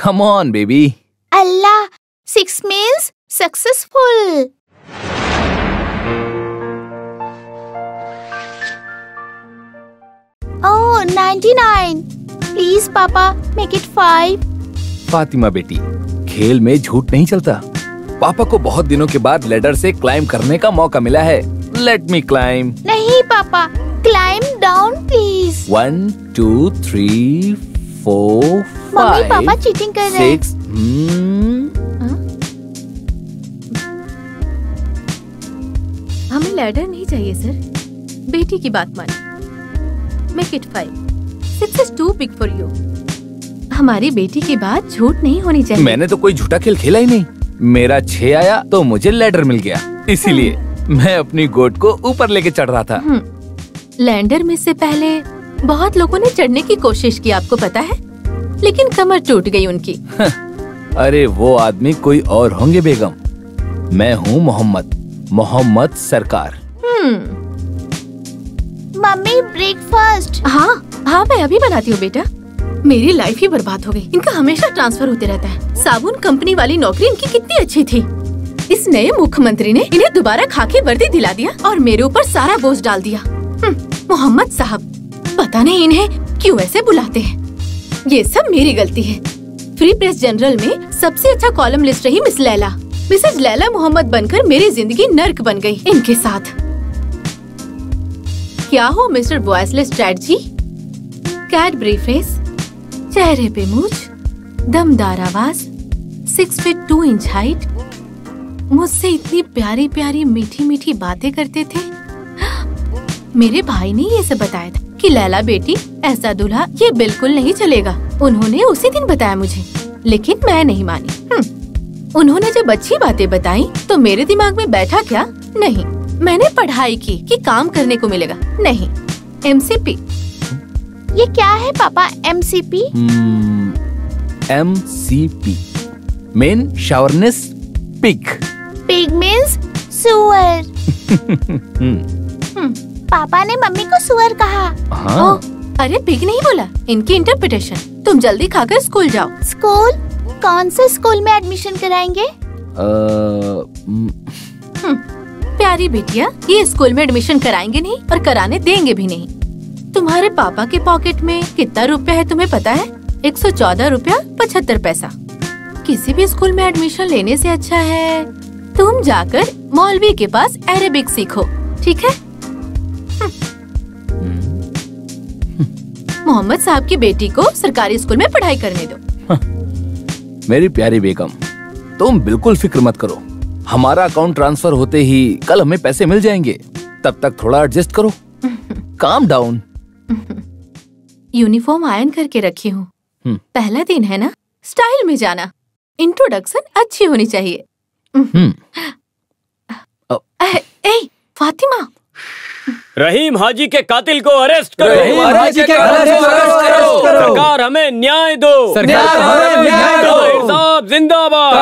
Come on, baby. Allah, 6 means successful. Oh, 99. Please, Papa, make it 5. Fatima बेटी, खेल में झूठ नहीं चलता. पापा को बहुत दिनों के बाद लेडर से क्लाइम करने का मौका मिला है. Let me climb. नहीं पापा, climb down please. 1, 2, 3, 4, 5. Mummy papa cheating कर रहे हैं. 6. हमें लैडर नहीं चाहिए सर. बेटी की बात मानो. Make it 5. 6 is too big for you. हमारी बेटी की बात झूठ नहीं होनी चाहिए. मैंने तो कोई झूठा खेल खेला ही नहीं. मेरा 6 आया तो मुझे लैडर मिल गया. इसीलिए मैं अपनी गोट को ऊपर लेके चढ़ रहा था. लैंडर में से पहले बहुत लोगों ने चढ़ने की कोशिश की, आपको पता है, लेकिन कमर टूट गई उनकी. अरे वो आदमी कोई और होंगे बेगम. मैं हूँ मोहम्मद सरकार. Mummy breakfast. हाँ, मैं अभी बनाती हूँ बेटा. मेरी लाइफ ही बर्बाद हो गई. इनका हमेशा ट्रांसफर होते रहता है. साबुन कंपनी वाली नौकरी इनकी कितनी अच्छी थी. इस नए मुख्यमंत्री ने इन्हें दोबारा खाके वर्दी दिला दिया और मेरे ऊपर सारा बोझ डाल दिया. मोहम्मद साहब, पता नहीं इन्हें क्यों ऐसे बुलाते हैं. ये सब मेरी गलती है. फ्री प्रेस जनरल में सबसे अच्छा कॉलमनिस्ट रही मिसेज लैला मोहम्मद बनकर मेरी जिंदगी नर्क बन गई इनके साथ. क्या हो mister voiceless chat ji, Cadbury face, चेहरे पे मूछ, दमदार आवाज, 6 फीट 2 इंच हाइट. मुझसे इतनी प्यारी प्यारी मीठी मीठी बातें करते थे. मेरे भाई ने ये सब बताया था कि लैला बेटी ऐसा दूल्हा ये बिल्कुल नहीं चलेगा. उन्होंने उसी दिन बताया मुझे, लेकिन मैं नहीं मानी. उन्होंने जब अच्छी बातें बताई तो मेरे दिमाग में बैठा क्या नहीं. मैंने पढ़ाई की कि काम करने को मिलेगा. नहीं, MCP. ये क्या है papa? MCP male chauvinist pig. Pig means सुअर. पापा ने मम्मी को सुअर कहा. हाँ. अरे पिग नहीं बोला. इनकी इंटरप्रिटेशन. तुम जल्दी खाकर स्कूल जाओ. स्कूल? कौन से स्कूल में एडमिशन कराएंगे? प्यारी बेटिया, ये स्कूल में एडमिशन कराएंगे नहीं और कराने देंगे भी नहीं. तुम्हारे पापा के पॉकेट में कितना रुपया है तुम्हें पता है? 114 रुपया 75 पैसा. किसी भी स्कूल में एडमिशन लेने से अच्छा है तुम जाकर मौलवी के पास अरेबिक सीखो. ठीक है? मोहम्मद साहब की बेटी को सरकारी स्कूल में पढ़ाई करने दो. मेरी प्यारी बेगम, तुम बिल्कुल फिक्र मत करो. हमारा अकाउंट ट्रांसफर होते ही कल हमें पैसे मिल जाएंगे. तब तक थोड़ा एडजस्ट करो. Calm down. यूनिफॉर्म आयरन करके रखी हूँ. पहला दिन है ना, स्टाइल में जाना. इंट्रोडक्शन अच्छी होनी चाहिए. ए फातिमा, रहीम हाजी के कातिल को अरेस्ट करो. सरकार हमें न्याय दो. साहब जिंदाबाद.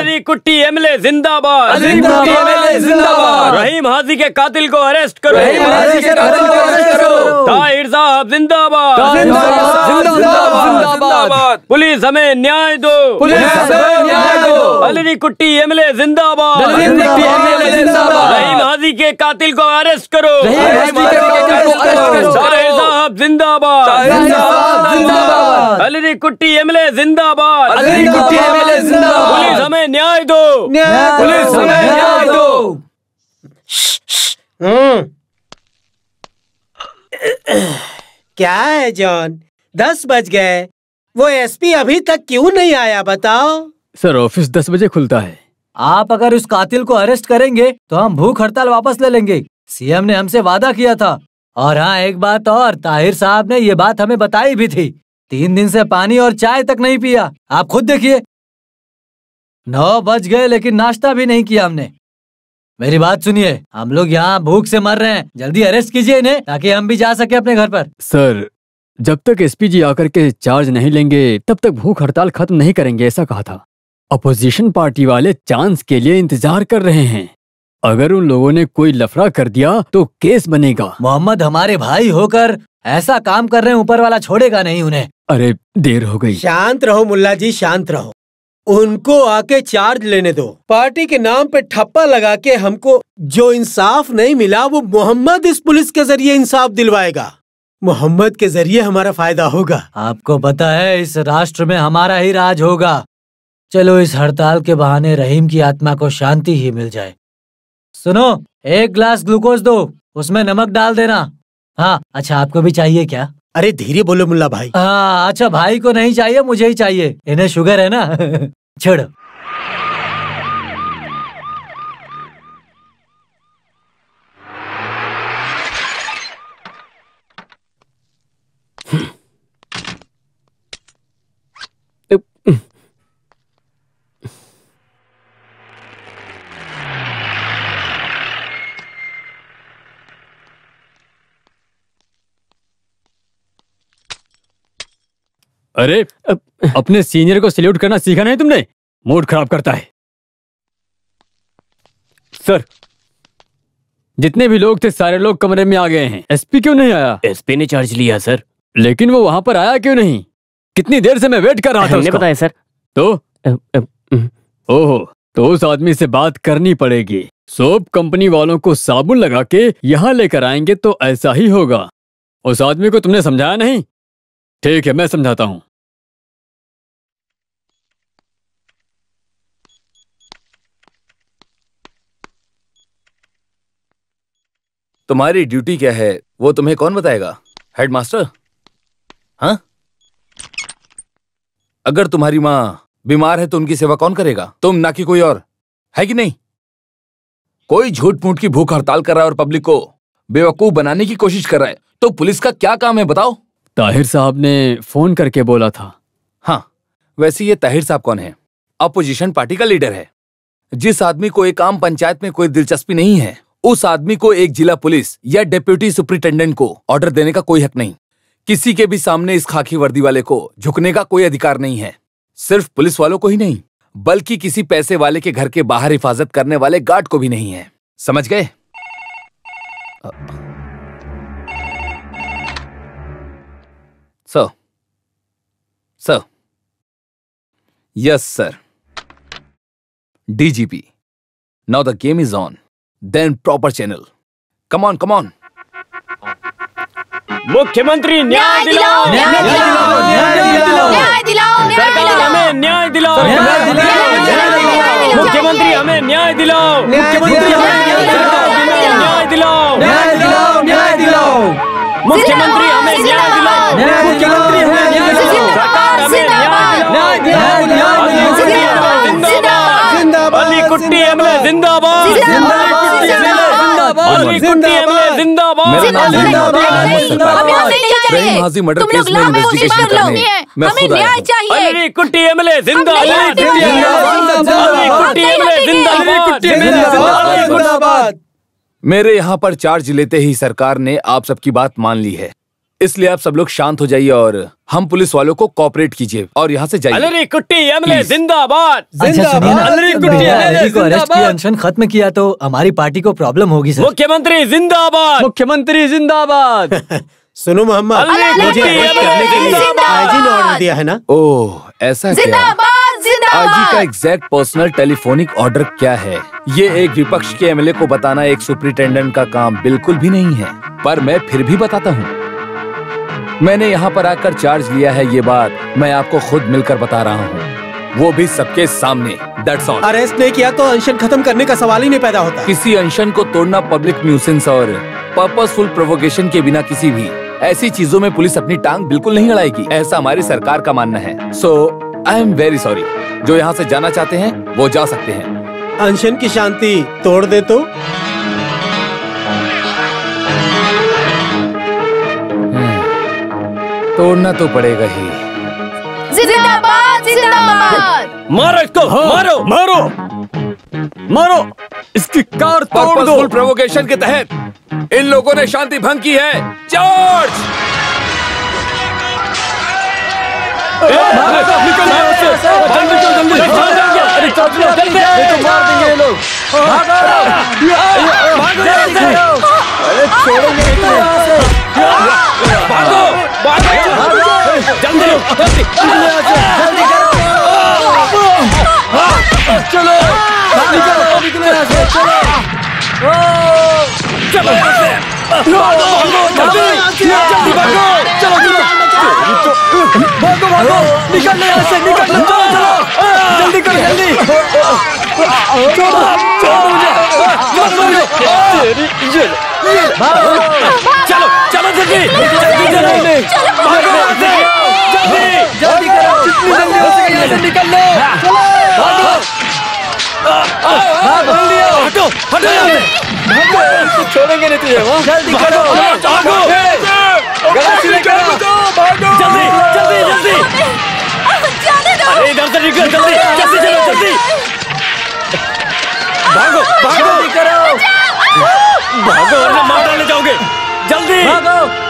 अली कुट्टी एमएलए जिंदाबाद. रहीम हाजी के कातिल को अरेस्ट करो. ताहिर साहब जिंदाबाद. पुलिस हमें न्याय दो. अली कुट्टी एमएलए जिंदाबाद. रहीम हाजी के कातिल को अरेस्ट करो. साहब जिंदाबाद. अली कुट्टी एमएलए जिंदाबाद. पुलिस हमें न्याय दो. पुलिस हमें न्याय दो. क्या है जॉन, 10 बज गए. वो एसपी अभी तक क्यों नहीं आया बताओ? सर, ऑफिस 10 बजे खुलता है. आप अगर उस कातिल को अरेस्ट करेंगे तो हम भूख हड़ताल वापस ले लेंगे. सीएम ने हमसे वादा किया था. और हाँ, एक बात और, ताहिर साहब ने ये बात हमें बताई भी थी. 3 दिन से पानी और चाय तक नहीं पिया. आप खुद देखिए, 9 बज गए लेकिन नाश्ता भी नहीं किया हमने. मेरी बात सुनिए, हम लोग यहाँ भूख से मर रहे हैं. जल्दी अरेस्ट कीजिए इन्हें ताकि हम भी जा सके अपने घर पर. सर, जब तक एसपी जी आकर के चार्ज नहीं लेंगे तब तक भूख हड़ताल खत्म नहीं करेंगे, ऐसा कहा था. अपोजिशन पार्टी वाले चांस के लिए इंतजार कर रहे हैं. अगर उन लोगों ने कोई लफड़ा कर दिया तो केस बनेगा. मोहम्मद हमारे भाई होकर ऐसा काम कर रहे हैं, ऊपर वाला छोड़ेगा नहीं उन्हें। अरे देर हो गई। शांत रहो मुल्ला जी, शांत रहो। उनको आके चार्ज लेने दो। पार्टी के नाम पे ठप्पा लगा के हमको जो इंसाफ नहीं मिला वो मोहम्मद इस पुलिस के जरिए इंसाफ दिलवाएगा। मोहम्मद के जरिए हमारा फायदा होगा। आपको पता है इस राष्ट्र में हमारा ही राज होगा। चलो इस हड़ताल के बहाने रहीम की आत्मा को शांति ही मिल जाए। सुनो, एक ग्लास ग्लूकोज दो, उसमें नमक डाल देना। हाँ अच्छा, आपको भी चाहिए क्या? अरे धीरे बोलो मुल्ला भाई। हाँ अच्छा, भाई को नहीं चाहिए, मुझे ही चाहिए, इन्हें शुगर है ना। छोड़ो। अरे अपने सीनियर को सैल्यूट करना सीखा नहीं तुमने? मूड खराब करता है। सर, जितने भी लोग थे सारे लोग कमरे में आ गए हैं। एसपी क्यों नहीं आया? एसपी ने चार्ज लिया सर। लेकिन वो वहां पर आया क्यों नहीं? कितनी देर से मैं वेट कर रहा था। हमने बताया सर। तो ओहो, तो उस आदमी से बात करनी पड़ेगी। सोप कंपनी वालों को साबुन लगा के यहाँ लेकर आएंगे तो ऐसा ही होगा। उस आदमी को तुमने समझाया नहीं? ठीक है, मैं समझाता हूँ। तुम्हारी ड्यूटी क्या है वो तुम्हें कौन बताएगा? हेडमास्टर? हाँ, अगर तुम्हारी माँ बीमार है तो उनकी सेवा कौन करेगा? तुम ना कि कोई और, है कि नहीं? कोई झूठ मूठ की भूख हड़ताल कर रहा है और पब्लिक को बेवकूफ बनाने की कोशिश कर रहा है तो पुलिस का क्या काम है बताओ? ताहिर साहब ने फोन करके बोला था। हाँ, वैसे ये ताहिर साहब कौन है? अपोजिशन पार्टी का लीडर है। जिस आदमी को एक आम पंचायत में कोई दिलचस्पी नहीं है, उस आदमी को एक जिला पुलिस या डिप्यूटी सुप्रिंटेंडेंट को ऑर्डर देने का कोई हक नहीं। किसी के भी सामने इस खाकी वर्दी वाले को झुकने का कोई अधिकार नहीं है। सिर्फ पुलिस वालों को ही नहीं, बल्कि किसी पैसे वाले के घर के बाहर हिफाजत करने वाले गार्ड को भी नहीं है। समझ गए? Sir, yes sir, DGP, now the game is on, then proper channel, come on। मुख्यमंत्री न्याय दिलाओ, सरकार हमें न्याय दिलाओ, मुख्यमंत्री हमें न्याय दिलाओ, मुख्यमंत्री हमें न्याय दिलाओ, मुख्यमंत्री हमें न्याय दिलाओ, सरकार हमें न्याय दिलाओ, जिंदाबाद, अली कुट्टी हमें जिंदाबाद, अली कुट्टी हमें जिंदाबाद। रहीम हाजी मर्डर केस में इन्वेस्टिगेशन करने मैं खुद आया हूँ। अली कुट्टी हमें जिंदाबाद, अली कुट्टी हमें जिंदाबाद। मेरे यहाँ पर चार्ज लेते ही सरकार ने आप सबकी बात मान ली है, इसलिए आप सब लोग शांत हो जाइए और हम पुलिस वालों को कोऑपरेट कीजिए और यहाँ से जाइए। अली कुट्टी हमले जिंदाबाद। अनशन खत्म किया तो हमारी पार्टी को प्रॉब्लम होगी सर। मुख्यमंत्री जिंदाबाद, मुख्यमंत्री जिंदाबाद। सुनो मोहम्मद, मुझे करने के लिए आईजी ने ऑर्डर दिया है ना? ओह ऐसा क्या? आईजी का एग्जैक्ट पर्सनल टेलीफोनिक ऑर्डर क्या है ये एक विपक्ष के MLA को बताना एक सुपरिटेंडेंट का काम बिल्कुल भी नहीं है, पर मैं फिर भी बताता हूँ। मैंने यहाँ पर आकर चार्ज लिया है, ये बात मैं आपको खुद मिलकर बता रहा हूँ, वो भी सबके सामने। That's all. अरेस्ट नहीं किया तो अनशन खत्म करने का सवाल ही नहीं पैदा होता। किसी अनशन को तोड़ना पब्लिक न्यूसेंस और पर्पसफुल प्रोवोकेशन के बिना किसी भी ऐसी चीजों में पुलिस अपनी टांग बिल्कुल नहीं अड़ाएगी, ऐसा हमारी सरकार का मानना है। So I am very sorry, जो यहाँ से जाना चाहते हैं वो जा सकते हैं। अनशन की शांति तोड़ दे तो? तोड़ना तो पड़ेगा ही। जिंदाबाद, जिंदाबाद। मारो इसको, मारो मारो मारो, इसकी कार तोड़ दो। पर्पसफुल प्रोवोकेशन के तहत इन लोगों ने शांति भंग की है। चार्ज। अरे छोड़ो, चलो चलो जल्दी जल्दी जल्दी करो जितनी जल्दी हो सके यहाँ से निकल लो। हटो हटो छोड़ेंगे नहीं तुझे। जल्दी करो भागो जल्दी जल्दी जल्दी इधर से निकल जल्दी जल्दी चलो जल्दी भागो भागो करो भागो वरना मार डाले जाओगे जल्दी भागो।